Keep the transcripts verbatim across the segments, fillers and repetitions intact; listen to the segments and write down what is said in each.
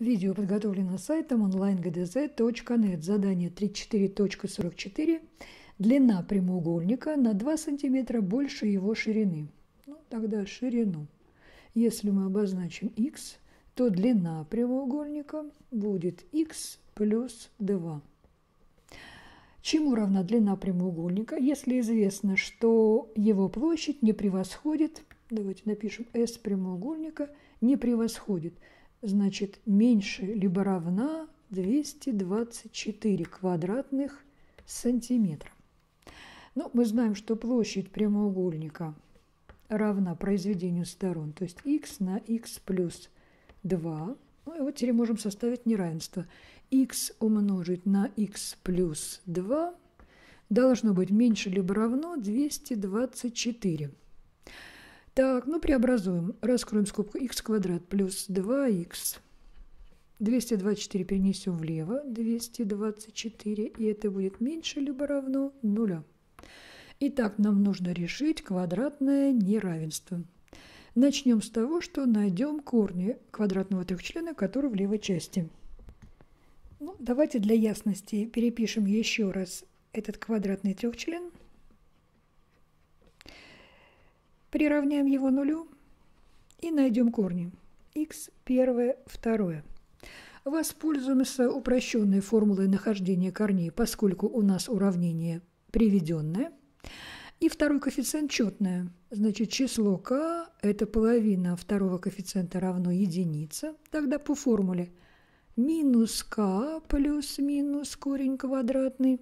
Видео подготовлено сайтом онлайн джи ди зет точка нет. Задание тридцать четыре точка сорок четыре. Длина прямоугольника на два сантиметра больше его ширины. Ну, тогда ширину. Если мы обозначим х, то длина прямоугольника будет х плюс два. Чему равна длина прямоугольника, если известно, что его площадь не превосходит, давайте напишем S прямоугольника, не превосходит, значит, меньше либо равна двести двадцать четыре квадратных сантиметра. Но мы знаем, что площадь прямоугольника равна произведению сторон, то есть x на х плюс два. Ну, и вот теперь можем составить неравенство. Х умножить на х плюс два должно быть меньше либо равно двести двадцать четыре. Так, ну преобразуем. Раскроем скобку х квадрат плюс два х. двести двадцать четыре перенесем влево. двести двадцать четыре. И это будет меньше либо равно нулю. Итак, нам нужно решить квадратное неравенство. Начнем с того, что найдем корни квадратного трехчлена, который в левой части. Ну, давайте для ясности перепишем еще раз этот квадратный трехчлен. Приравняем его нулю и найдем корни. х первое, второе. Воспользуемся упрощенной формулой нахождения корней, поскольку у нас уравнение приведенное. И второй коэффициент четное. Значит, число k – это половина второго коэффициента равно единице. Тогда по формуле минус k плюс минус корень квадратный,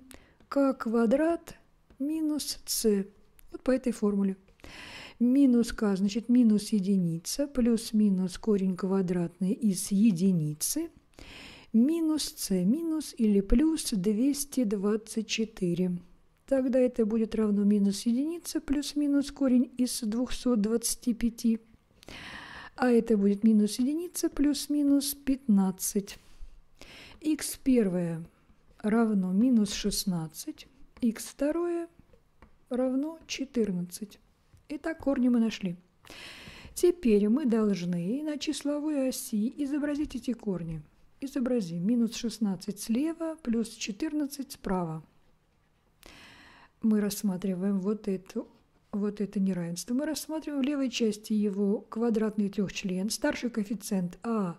k квадрат минус c. Вот по этой формуле. Минус k, значит, минус единица плюс минус корень квадратный из единицы минус c, минус или плюс двести двадцать четыре. Тогда это будет равно минус единица плюс минус корень из двухсот двадцати пяти. А это будет минус единица плюс минус пятнадцать. х первое равно минус шестнадцать. х второе равно четырнадцать. Итак, корни мы нашли. Теперь мы должны на числовой оси изобразить эти корни. Изобразим минус шестнадцать слева плюс четырнадцать справа. Мы рассматриваем вот, эту, вот это неравенство. Мы рассматриваем в левой части его квадратный трехчлен. Старший коэффициент а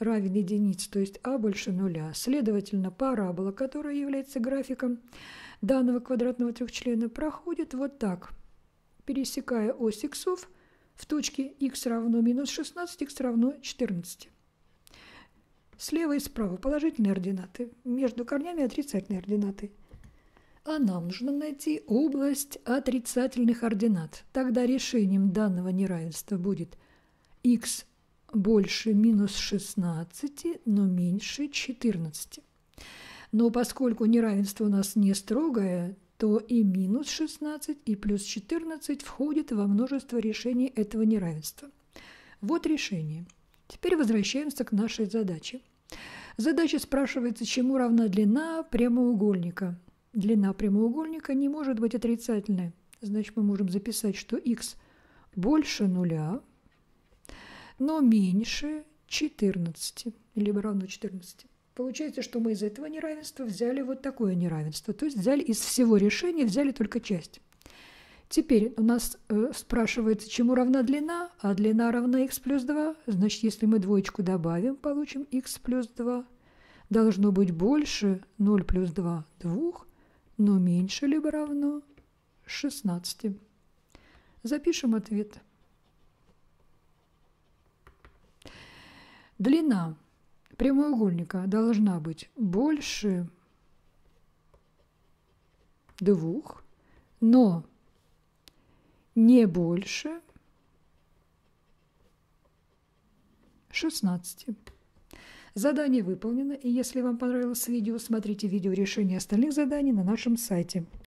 равен единице, то есть а больше нуля. Следовательно, парабола, которая является графиком данного квадратного трехчлена, проходит вот так. Пересекая ось иксов в точке х равно минус шестнадцать, х равно четырнадцать. Слева и справа положительные ординаты. Между корнями отрицательные ординаты. А нам нужно найти область отрицательных ординат. Тогда решением данного неравенства будет х больше минус шестнадцати, но меньше четырнадцати. Но поскольку неравенство у нас не строгое, то и минус шестнадцать, и плюс четырнадцать входят во множество решений этого неравенства. Вот решение. Теперь возвращаемся к нашей задаче. Задача спрашивается, чему равна длина прямоугольника. Длина прямоугольника не может быть отрицательной. Значит, мы можем записать, что х больше нуля, но меньше четырнадцати, либо равно четырнадцати. Получается, что мы из этого неравенства взяли вот такое неравенство. То есть взяли из всего решения, взяли только часть. Теперь у нас э, спрашивается, чему равна длина, а длина равна х плюс два. Значит, если мы двоечку добавим, получим х плюс два. Должно быть больше ноль плюс два, два, но меньше либо равно шестнадцати. Запишем ответ. Длина прямоугольника должна быть больше двух, но не больше шестнадцати. Задание выполнено, и если вам понравилось видео, смотрите видео решения остальных заданий на нашем сайте.